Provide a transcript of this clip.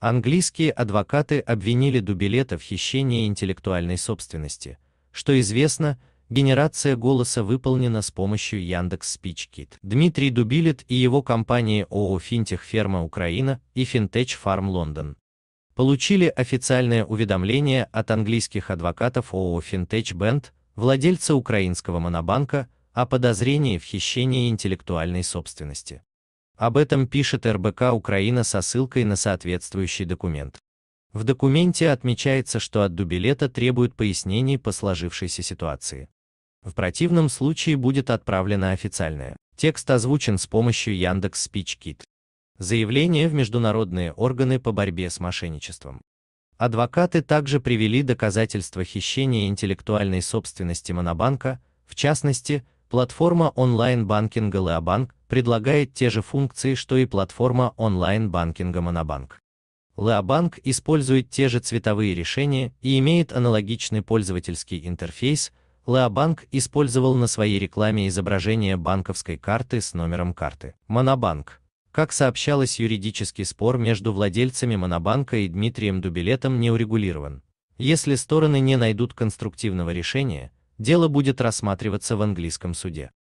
Английские адвокаты обвинили Дубилета в хищении интеллектуальной собственности. Что известно, генерация голоса выполнена с помощью Яндекс-Спичкит. Дмитрий Дубилет и его компании ООО Финтех Ферма Украина и Финтеч Фарм Лондон получили официальное уведомление от английских адвокатов ООО Финтеч Бенд, владельца украинского Монобанка, о подозрении в хищении интеллектуальной собственности. Об этом пишет РБК Украина со ссылкой на соответствующий документ. В документе отмечается, что от Дубилета требуют пояснений по сложившейся ситуации. В противном случае будет отправлено официальное. Текст озвучен с помощью Яндекс.Спичкит. Заявление в международные органы по борьбе с мошенничеством. Адвокаты также привели доказательства хищения интеллектуальной собственности Монобанка, в частности, платформа онлайн-банкинга Leobank предлагает те же функции, что и платформа онлайн-банкинга Monobank. Leobank использует те же цветовые решения и имеет аналогичный пользовательский интерфейс. Leobank использовал на своей рекламе изображение банковской карты с номером карты. Monobank. Как сообщалось, юридический спор между владельцами Монобанка и Дмитрием Дубилетом не урегулирован. Если стороны не найдут конструктивного решения, дело будет рассматриваться в английском суде.